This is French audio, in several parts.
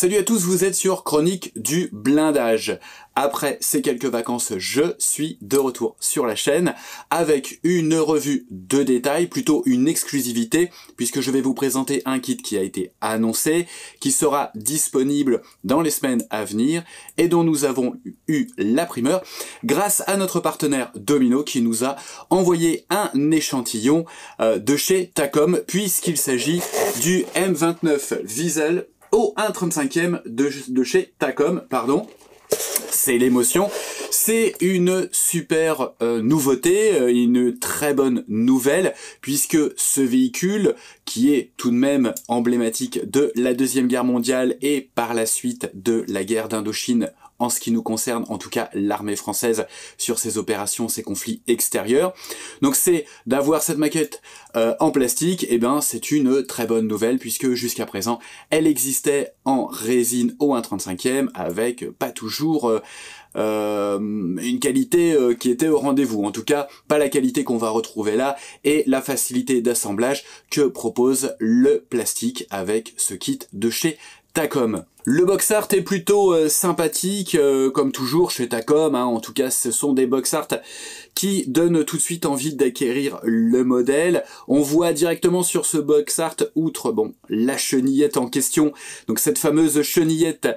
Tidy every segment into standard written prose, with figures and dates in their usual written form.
Salut à tous, vous êtes sur Chroniques du Blindage. Après ces quelques vacances, je suis de retour sur la chaîne avec une revue de détail, plutôt une exclusivité, puisque je vais vous présenter un kit qui a été annoncé, qui sera disponible dans les semaines à venir et dont nous avons eu la primeur grâce à notre partenaire Domino qui nous a envoyé un échantillon de chez Takom, puisqu'il s'agit du M29 Weasel au 1/35e de chez Takom, pardon. C'est l'émotion, c'est une super nouveauté, une très bonne nouvelle, puisque ce véhicule, qui est tout de même emblématique de la Deuxième Guerre mondiale et par la suite de la guerre d'Indochine, en ce qui nous concerne, en tout cas l'armée française, sur ses opérations, ses conflits extérieurs. Donc c'est d'avoir cette maquette en plastique, et ben c'est une très bonne nouvelle, puisque jusqu'à présent, elle existait en résine au 1/35e, avec pas toujours une qualité qui était au rendez-vous. En tout cas, pas la qualité qu'on va retrouver là, et la facilité d'assemblage que propose le plastique avec ce kit de chez Takom. Le box art est plutôt sympathique, comme toujours chez Takom, hein. En tout cas ce sont des box art qui donnent tout de suite envie d'acquérir le modèle. On voit directement sur ce box art, outre bon la chenillette en question, donc cette fameuse chenillette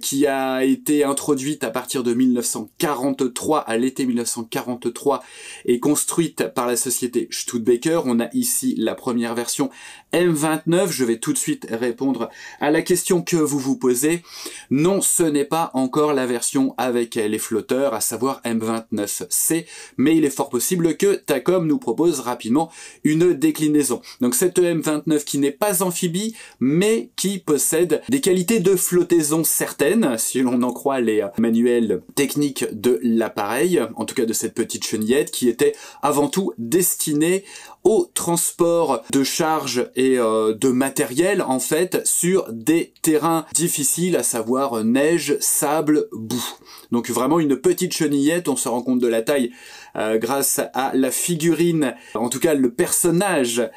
qui a été introduite à partir de 1943, à l'été 1943, et construite par la société Studebaker. On a ici la première version M29, je vais tout de suite répondre à la question que vous vous posez. Non, ce n'est pas encore la version avec les flotteurs, à savoir M29C, mais il est fort possible que Takom nous propose rapidement une déclinaison. Donc cette M29 qui n'est pas amphibie, mais qui possède des qualités de flottaison certaines, si l'on en croit les manuels techniques de l'appareil, en tout cas de cette petite chenillette, qui était avant tout destinée au transport de charges et de matériel, en fait, sur des terrains difficiles, à savoir neige, sable, boue. Donc vraiment une petite chenillette, on se rend compte de la taille grâce à la figurine, en tout cas le personnage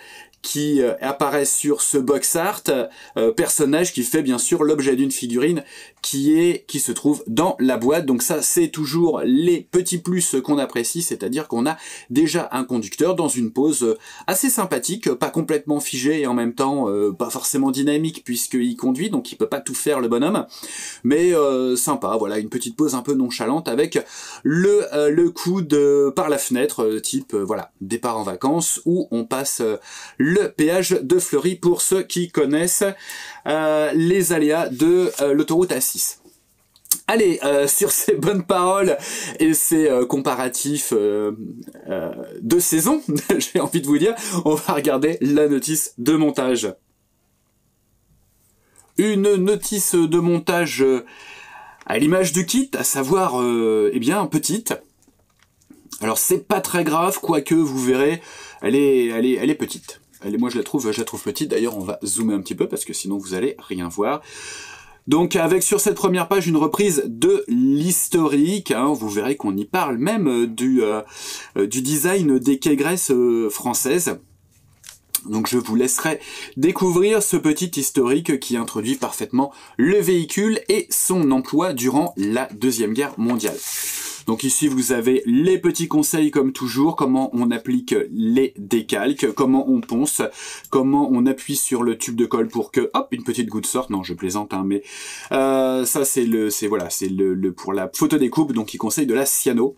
qui apparaît sur ce box art, personnage qui fait bien sûr l'objet d'une figurine qui se trouve dans la boîte. Donc ça, c'est toujours les petits plus qu'on apprécie, c'est-à-dire qu'on a déjà un conducteur dans une pose assez sympathique, pas complètement figé et en même temps pas forcément dynamique puisqu'il conduit, donc il peut pas tout faire le bonhomme, mais sympa, voilà, une petite pose un peu nonchalante avec le coude par la fenêtre, type voilà, départ en vacances, où on passe le péage de Fleury pour ceux qui connaissent les aléas de l'autoroute A6. Allez, sur ces bonnes paroles et ces comparatifs de saison, j'ai envie de vous dire, on va regarder la notice de montage. Une notice de montage à l'image du kit, à savoir, eh bien, petite. Alors c'est pas très grave, quoique vous verrez, elle est petite. Moi je la trouve petite, d'ailleurs on va zoomer un petit peu parce que sinon vous allez rien voir. Donc avec sur cette première page une reprise de l'historique, hein, vous verrez qu'on y parle même du design des Kégresses françaises. Donc je vous laisserai découvrir ce petit historique qui introduit parfaitement le véhicule et son emploi durant la Deuxième Guerre mondiale. Donc ici vous avez les petits conseils comme toujours, comment on applique les décalques, comment on ponce, comment on appuie sur le tube de colle pour que, hop, une petite goutte sorte. Non, je plaisante, hein, mais ça c'est voilà, c'est le pour la photodécoupe, donc il conseille de la cyano.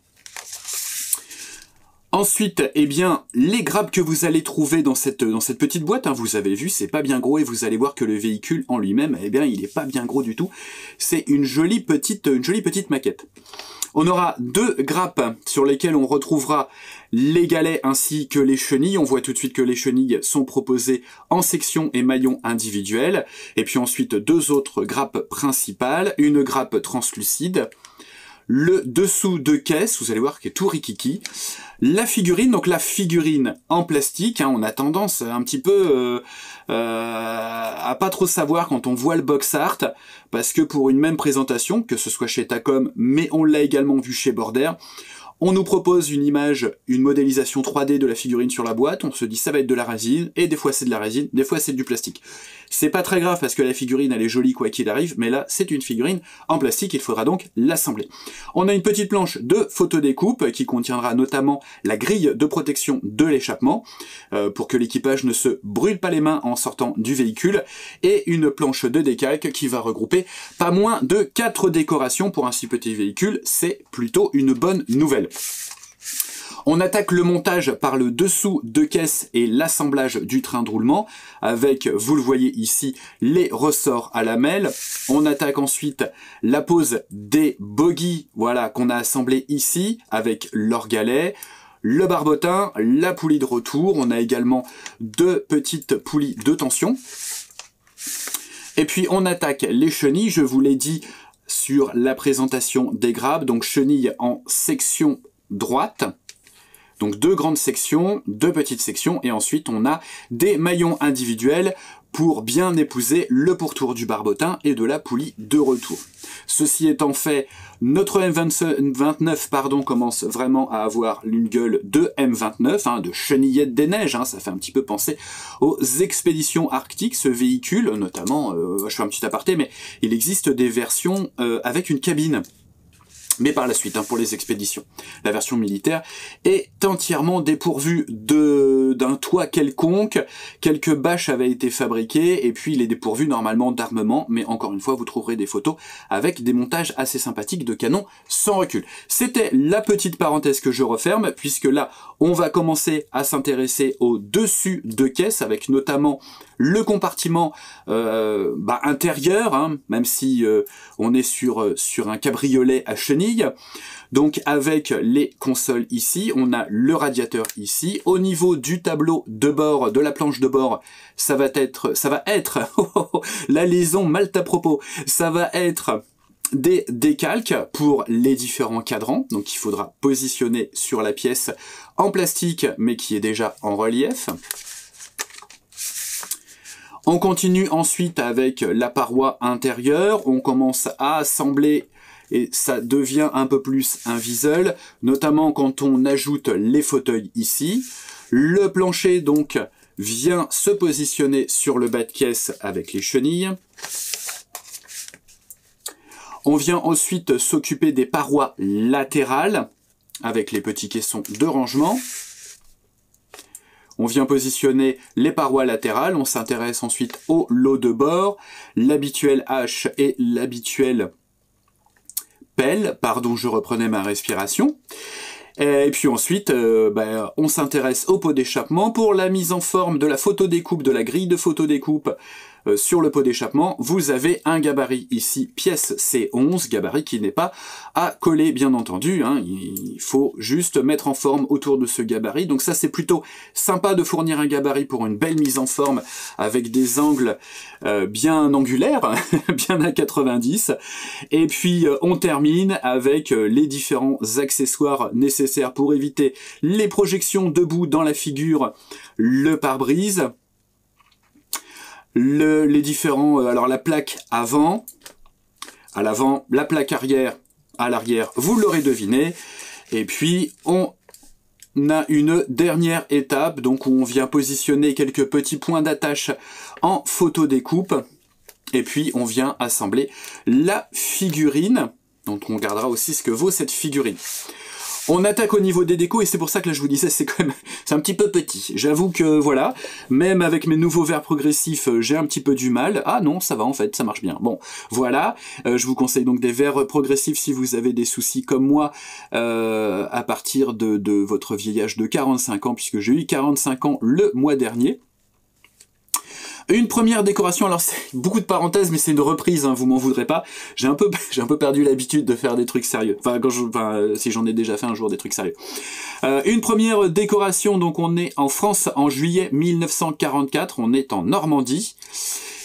Ensuite, eh bien, les grappes que vous allez trouver dans cette petite boîte, hein, vous avez vu, c'est pas bien gros, et vous allez voir que le véhicule en lui-même, eh bien, il est pas bien gros du tout. C'est une jolie petite maquette. On aura deux grappes sur lesquelles on retrouvera les galets ainsi que les chenilles. On voit tout de suite que les chenilles sont proposées en section et maillon individuel. Et puis ensuite, deux autres grappes principales, une grappe translucide, le dessous de caisse, vous allez voir qu'il est tout rikiki, la figurine, donc la figurine en plastique, hein, on a tendance un petit peu à pas trop savoir quand on voit le box art, parce que pour une même présentation, que ce soit chez Takom, mais on l'a également vu chez Border, On nous propose une image, une modélisation 3D de la figurine sur la boîte, on se dit ça va être de la résine, et des fois c'est de la résine, des fois c'est du plastique. C'est pas très grave parce que la figurine elle est jolie quoi qu'il arrive, mais là c'est une figurine en plastique, il faudra donc l'assembler. On a une petite planche de photodécoupe qui contiendra notamment la grille de protection de l'échappement, pour que l'équipage ne se brûle pas les mains en sortant du véhicule, et une planche de décalque qui va regrouper pas moins de 4 décorations pour un si petit véhicule, c'est plutôt une bonne nouvelle. On attaque le montage par le dessous de caisse et l'assemblage du train de roulement avec, vous le voyez ici, les ressorts à lamelles. On attaque ensuite la pose des bogies, voilà, qu'on a assemblé ici avec leur galet, le barbotin, la poulie de retour. On a également deux petites poulies de tension. Et puis on attaque les chenilles, je vous l'ai dit sur la présentation des grappes, donc chenilles en section droite. Donc deux grandes sections, deux petites sections, et ensuite on a des maillons individuels pour bien épouser le pourtour du barbotin et de la poulie de retour. Ceci étant fait, notre M29 commence vraiment à avoir une gueule de M29, hein, de chenillette des neiges, hein, ça fait un petit peu penser aux expéditions arctiques, ce véhicule, notamment, je fais un petit aparté, mais il existe des versions avec une cabine. Mais par la suite, hein, pour les expéditions. La version militaire est entièrement dépourvue d'un toit quelconque. Quelques bâches avaient été fabriquées, et puis il est dépourvu normalement d'armement, mais encore une fois, vous trouverez des photos avec des montages assez sympathiques de canons sans recul. C'était la petite parenthèse que je referme, puisque là, on va commencer à s'intéresser au dessus de caisse, avec notamment le compartiment intérieur, hein, même si on est sur un cabriolet à chenilles. Donc avec les consoles ici, on a le radiateur ici. Au niveau du tableau de bord, de la planche de bord, ça va être la liaison mal à propos, ça va être des décalques pour les différents cadrans, donc il faudra positionner sur la pièce en plastique mais qui est déjà en relief. On continue ensuite avec la paroi intérieure, on commence à assembler et ça devient un peu plus un visuel, notamment quand on ajoute les fauteuils ici. Le plancher donc vient se positionner sur le bas de caisse avec les chenilles. On vient ensuite s'occuper des parois latérales avec les petits caissons de rangement. On vient positionner les parois latérales, on s'intéresse ensuite au lot de bord, l'habituel hache et l'habituel pelle, pardon, je reprenais ma respiration. Et puis ensuite, on s'intéresse au pot d'échappement. Pour la mise en forme de la photodécoupe, de la grille de photodécoupe sur le pot d'échappement, vous avez un gabarit ici, pièce C11, gabarit qui n'est pas à coller, bien entendu. Hein. Il faut juste mettre en forme autour de ce gabarit. Donc ça, c'est plutôt sympa de fournir un gabarit pour une belle mise en forme avec des angles bien angulaires, bien à 90. Et puis, on termine avec les différents accessoires nécessaires pour éviter les projections debout dans la figure, le pare-brise, les différents, alors la plaque avant, à l'avant, la plaque arrière, à l'arrière, vous l'aurez deviné, et puis on a une dernière étape, donc où on vient positionner quelques petits points d'attache en photodécoupe, et puis on vient assembler la figurine, dont on regardera aussi ce que vaut cette figurine. On attaque au niveau des décos, et c'est pour ça que là je vous disais, c'est quand même un petit peu petit. J'avoue que voilà, même avec mes nouveaux verres progressifs, j'ai un petit peu du mal. Ah non, ça va en fait, ça marche bien. Bon, voilà, je vous conseille donc des verres progressifs si vous avez des soucis comme moi à partir de votre vieillage de 45 ans, puisque j'ai eu 45 ans le mois dernier. Une première décoration, alors c'est beaucoup de parenthèses, mais c'est une reprise, hein, vous m'en voudrez pas. J'ai un peu perdu l'habitude de faire des trucs sérieux. Enfin, si j'en ai déjà fait un jour des trucs sérieux. Une première décoration, donc on est en France en juillet 1944, on est en Normandie.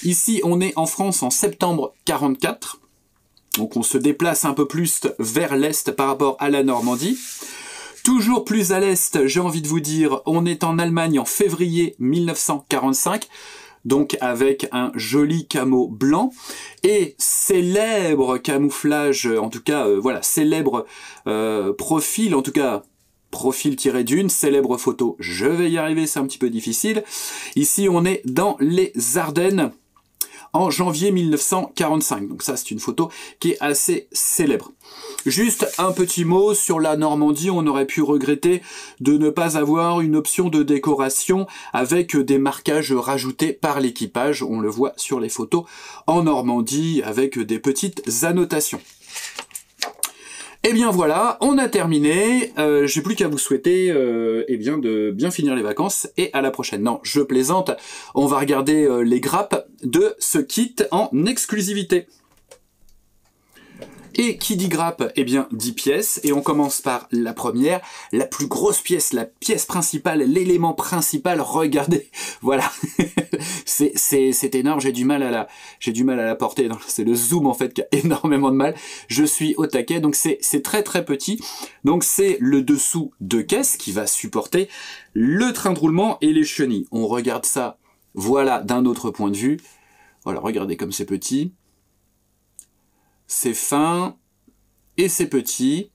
Ici, on est en France en septembre 44. Donc on se déplace un peu plus vers l'est par rapport à la Normandie. Toujours plus à l'est, j'ai envie de vous dire, on est en Allemagne en février 1945. donc avec un joli camo blanc et célèbre camouflage, en tout cas voilà, célèbre profil, en tout cas profil tiré d'une célèbre photo. Je vais y arriver, c'est un petit peu difficile. Ici on est dans les Ardennes en janvier 1945. Donc ça, c'est une photo qui est assez célèbre. Juste un petit mot sur la Normandie. On aurait pu regretter de ne pas avoir une option de décoration avec des marquages rajoutés par l'équipage. On le voit sur les photos en Normandie avec des petites annotations. Et bien voilà, on a terminé. J'ai plus qu'à vous souhaiter de bien finir les vacances et à la prochaine. Non, je plaisante. On va regarder les grappes de ce kit en exclusivité. Et qui dit grappe, eh bien, 10 pièces. Et on commence par la première, la plus grosse pièce, la pièce principale, l'élément principal. Regardez, voilà, c'est énorme. J'ai du mal à la porter. C'est le zoom en fait qui a énormément de mal. Je suis au taquet, donc c'est très très petit. Donc c'est le dessous de caisse qui va supporter le train de roulement et les chenilles. On regarde ça, voilà, d'un autre point de vue. Voilà, regardez comme c'est petit. C'est fin et c'est petit.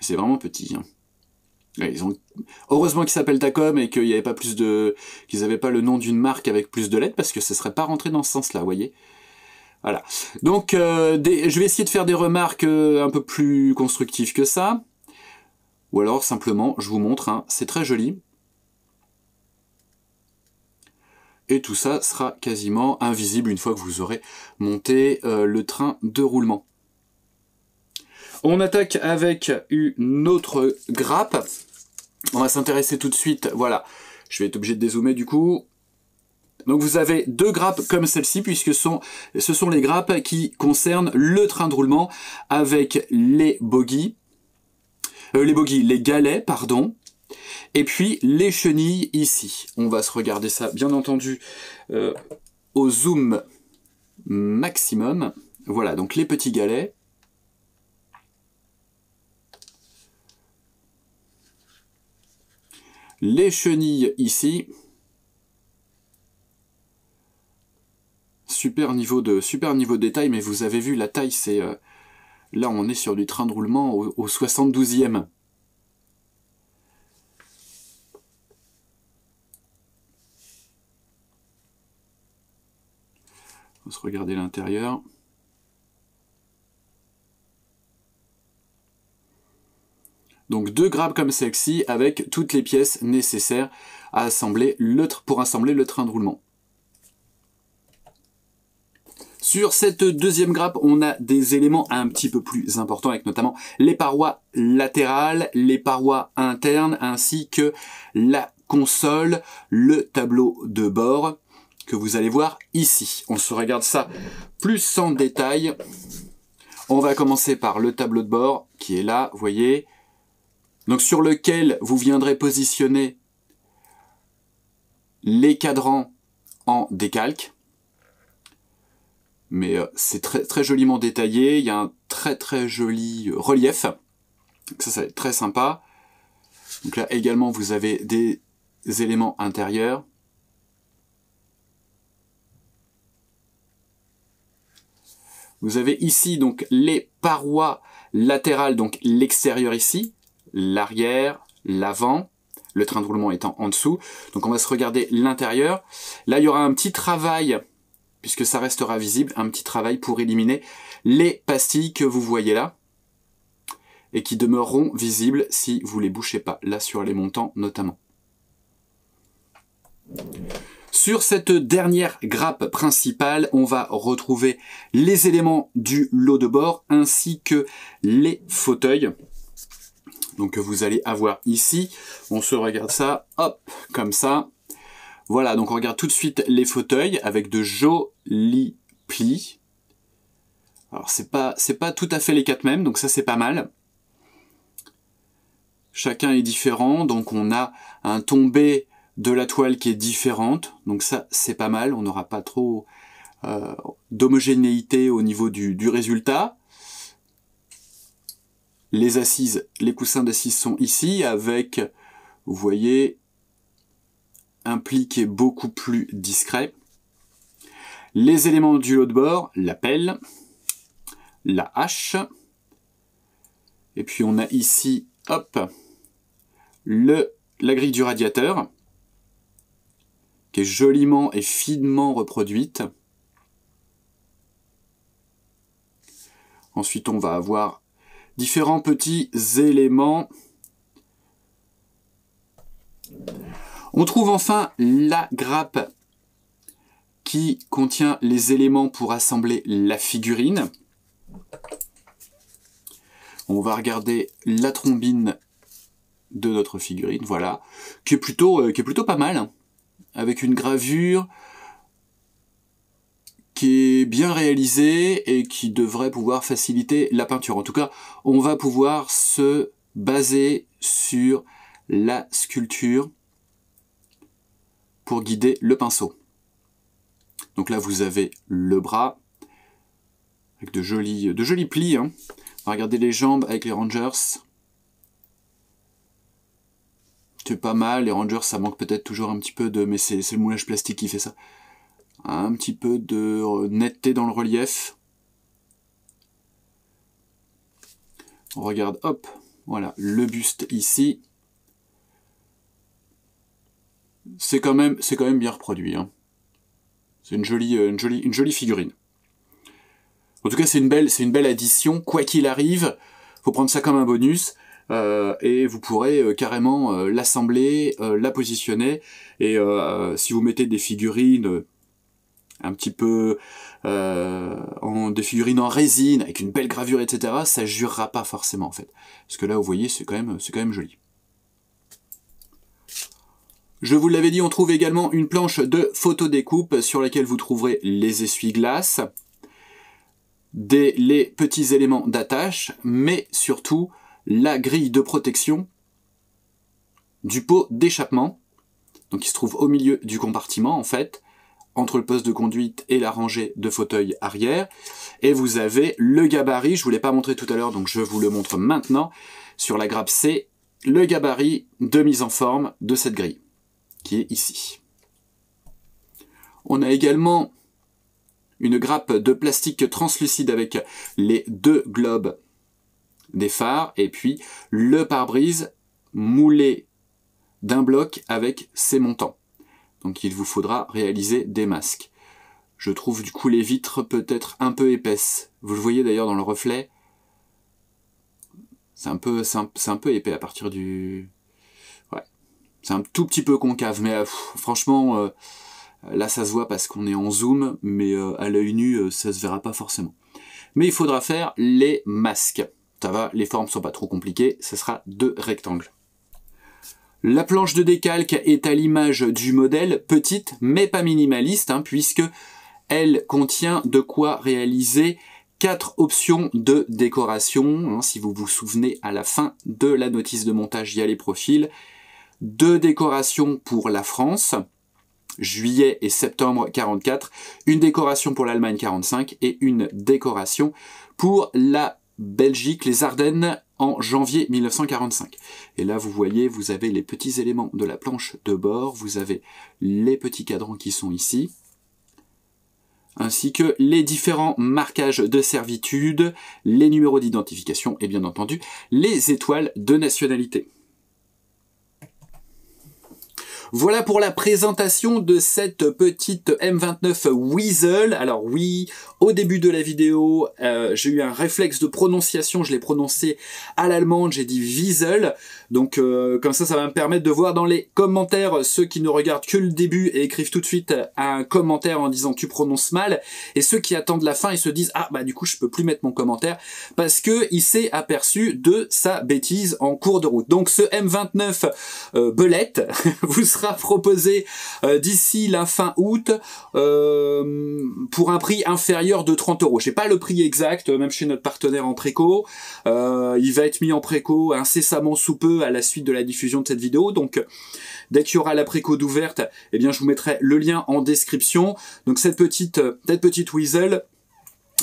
C'est vraiment petit. Hein. Ouais, heureusement qu'ils s'appellent Takom et qu'il n'y avait pas plus de... qu'ils n'avaient pas le nom d'une marque avec plus de lettres parce que ça ne serait pas rentré dans ce sens-là, vous voyez. Voilà. Donc, je vais essayer de faire des remarques un peu plus constructives que ça. Ou alors, simplement, je vous montre. Hein, c'est très joli. Et tout ça sera quasiment invisible une fois que vous aurez monté le train de roulement. On attaque avec une autre grappe. On va s'intéresser tout de suite. Voilà, je vais être obligé de dézoomer du coup. Donc vous avez deux grappes comme celle-ci puisque ce sont les grappes qui concernent le train de roulement avec les bogies. Les galets, pardon. Et puis les chenilles ici. On va se regarder ça bien entendu au zoom maximum. Voilà, donc les petits galets. Les chenilles ici. Super niveau de détail, mais vous avez vu la taille, c'est... là on est sur du train de roulement au 72e. On va se regarder l'intérieur. Donc deux grappes comme celle-ci avec toutes les pièces nécessaires à assembler pour assembler le train de roulement. Sur cette deuxième grappe, on a des éléments un petit peu plus importants avec notamment les parois latérales, les parois internes ainsi que la console, le tableau de bord que vous allez voir ici. On se regarde ça plus en détail. On va commencer par le tableau de bord qui est là, vous voyez, donc sur lequel vous viendrez positionner les cadrans en décalque. Mais c'est très très joliment détaillé, il y a un très très joli relief. Donc ça va être très sympa. Donc là également vous avez des éléments intérieurs. Vous avez ici donc les parois latérales, donc l'extérieur ici, l'arrière, l'avant, le train de roulement étant en dessous. Donc on va se regarder l'intérieur. Là, il y aura un petit travail, puisque ça restera visible, un petit travail pour éliminer les pastilles que vous voyez là et qui demeureront visibles si vous ne les bouchez pas, là sur les montants notamment. Sur cette dernière grappe principale, on va retrouver les éléments du lot de bord ainsi que les fauteuils. Donc vous allez avoir ici, on se regarde ça, hop, comme ça. Voilà, donc on regarde tout de suite les fauteuils avec de jolis plis. Alors c'est pas tout à fait les quatre mêmes, donc ça c'est pas mal. Chacun est différent, donc on a un tombé de la toile qui est différente, donc ça c'est pas mal, on n'aura pas trop d'homogénéité au niveau du résultat. Les assises, les coussins d'assises sont ici avec, vous voyez, implique est beaucoup plus discret. Les éléments du lot de bord, la pelle, la hache, et puis on a ici, hop, la grille du radiateur, qui est joliment et finement reproduite. Ensuite, on va avoir différents petits éléments. On trouve enfin la grappe qui contient les éléments pour assembler la figurine. On va regarder la trombine de notre figurine, voilà, qui est plutôt pas mal, hein, avec une gravure qui est bien réalisée et qui devrait pouvoir faciliter la peinture. En tout cas, on va pouvoir se baser sur la sculpture pour guider le pinceau. Donc là, vous avez le bras avec de jolis plis, hein. On va regarder les jambes avec les Rangers. C'est pas mal, les Rangers, ça manque peut-être toujours un petit peu de... Mais c'est le moulage plastique qui fait ça. Un petit peu de netteté dans le relief. On regarde, hop, voilà, le buste ici. C'est quand même bien reproduit, hein. C'est une jolie figurine. En tout cas, c'est une belle addition. Quoi qu'il arrive, faut prendre ça comme un bonus. Et vous pourrez carrément l'assembler, la positionner. Et si vous mettez des figurines un petit peu... des figurines en résine, avec une belle gravure, etc., ça jurera pas forcément, en fait. Parce que là, vous voyez, c'est quand même joli. Je vous l'avais dit, on trouve également une planche de photodécoupe sur laquelle vous trouverez les essuie-glaces, les petits éléments d'attache, mais surtout la grille de protection du pot d'échappement, donc qui se trouve au milieu du compartiment en fait, entre le poste de conduite et la rangée de fauteuils arrière. Et vous avez le gabarit, je ne vous l'ai pas montré tout à l'heure, donc je vous le montre maintenant, sur la grappe C, le gabarit de mise en forme de cette grille, qui est ici. On a également une grappe de plastique translucide avec les deux globes des phares, et puis le pare-brise moulé d'un bloc avec ses montants. Donc il vous faudra réaliser des masques. Je trouve du coup les vitres peut-être un peu épaisses. Vous le voyez d'ailleurs dans le reflet. C'est un peu épais à partir du... Ouais. C'est un tout petit peu concave, mais franchement... Là, ça se voit parce qu'on est en zoom, mais à l'œil nu, ça se verra pas forcément. Mais il faudra faire les masques. Ça va, les formes sont pas trop compliquées, ce sera deux rectangles. La planche de décalque est à l'image du modèle, petite, mais pas minimaliste, hein, puisque elle contient de quoi réaliser 4 options de décoration. Hein, si vous vous souvenez, à la fin de la notice de montage, il y a les profils. 2 décorations pour la France, juillet et septembre 44, une décoration pour l'Allemagne 45 et une décoration pour la Belgique, les Ardennes en janvier 1945. Et là, vous voyez, vous avez les petits éléments de la planche de bord, vous avez les petits cadrans qui sont ici, ainsi que les différents marquages de servitude, les numéros d'identification et bien entendu, les étoiles de nationalité. Voilà pour la présentation de cette petite M29 Weasel. Alors oui, au début de la vidéo, j'ai eu un réflexe de prononciation, je l'ai prononcé à l'allemande, j'ai dit Weasel. Donc comme ça, ça va me permettre de voir dans les commentaires ceux qui ne regardent que le début et écrivent tout de suite un commentaire en disant tu prononces mal, et ceux qui attendent la fin et se disent ah bah du coup je peux plus mettre mon commentaire parce que il s'est aperçu de sa bêtise en cours de route. Donc ce M29 belette vous sera proposé d'ici la fin août pour un prix inférieur de 30 €. Je n'ai pas le prix exact, même chez notre partenaire en préco. Il va être mis en préco incessamment sous peu à la suite de la diffusion de cette vidéo. Donc dès qu'il y aura la préco d'ouverte, eh bien je vous mettrai le lien en description. Donc cette petite Weasel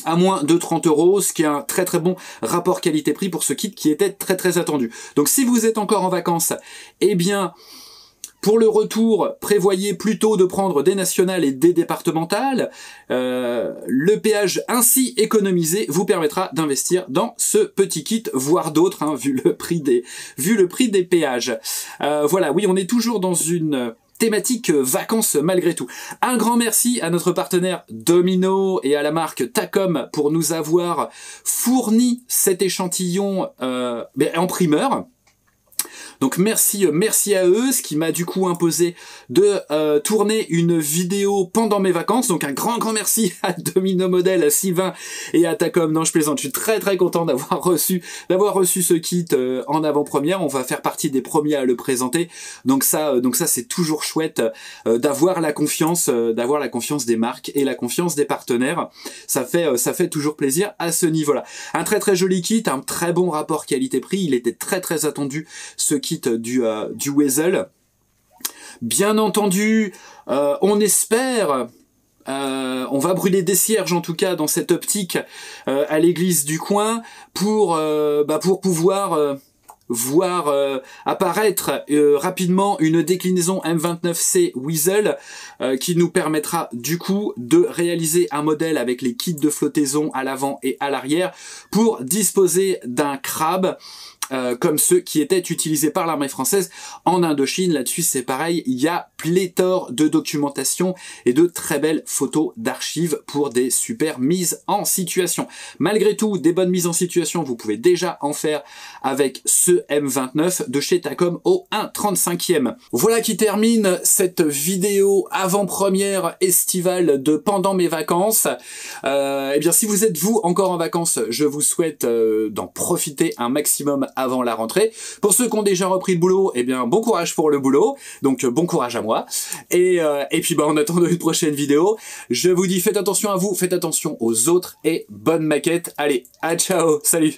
à moins de 30 €, ce qui est un très très bon rapport qualité-prix pour ce kit qui était très très attendu. Donc si vous êtes encore en vacances, eh bien Pour le retour, prévoyez plutôt de prendre des nationales et des départementales. Le péage ainsi économisé vous permettra d'investir dans ce petit kit, voire d'autres, hein, vu le prix des péages. Voilà, oui, on est toujours dans une thématique vacances malgré tout. Un grand merci à notre partenaire Domino et à la marque Takom pour nous avoir fourni cet échantillon en primeur. Donc merci à eux, ce qui m'a du coup imposé de tourner une vidéo pendant mes vacances. Donc un grand merci à Domino Model, à Sylvain et à Takom. Non, je plaisante, je suis très content d'avoir reçu ce kit en avant-première. On va faire partie des premiers à le présenter. Donc ça c'est toujours chouette d'avoir la confiance des marques et la confiance des partenaires. Ça fait toujours plaisir à ce niveau-là. Un très joli kit, un très bon rapport qualité-prix, il était très attendu ce kit du Weasel. Bien entendu, on espère, on va brûler des cierges en tout cas dans cette optique à l'église du coin pour pouvoir voir apparaître rapidement une déclinaison M29C Weasel qui nous permettra du coup de réaliser un modèle avec les kits de flottaison à l'avant et à l'arrière pour disposer d'un crabe comme ceux qui étaient utilisés par l'armée française en Indochine. Là-dessus, c'est pareil, il y a pléthore de documentation et de très belles photos d'archives pour des super mises en situation. Malgré tout, des bonnes mises en situation, vous pouvez déjà en faire avec ce M29 de chez Takom au 1/35e. Voilà qui termine cette vidéo avant-première estivale de pendant mes vacances. Eh bien, si vous êtes vous encore en vacances, je vous souhaite d'en profiter un maximum avant la rentrée. Pour ceux qui ont déjà repris le boulot, eh bien bon courage pour le boulot, donc bon courage à moi, et puis en attendant une prochaine vidéo, je vous dis faites attention à vous, faites attention aux autres, et bonne maquette, allez, à ciao, salut!